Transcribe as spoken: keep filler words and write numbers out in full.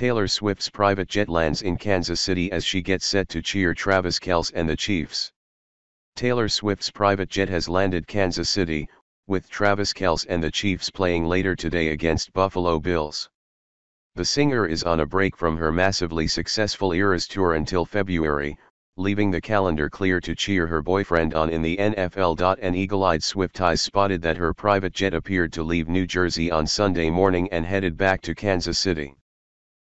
Taylor Swift's private jet lands in Kansas City as she gets set to cheer Travis Kelce and the Chiefs. Taylor Swift's private jet has landed Kansas City, with Travis Kelce and the Chiefs playing later today against Buffalo Bills. The singer is on a break from her massively successful Eras tour until February, leaving the calendar clear to cheer her boyfriend on in the N F L. An eagle-eyed Swift eyes spotted that her private jet appeared to leave New Jersey on Sunday morning and headed back to Kansas City.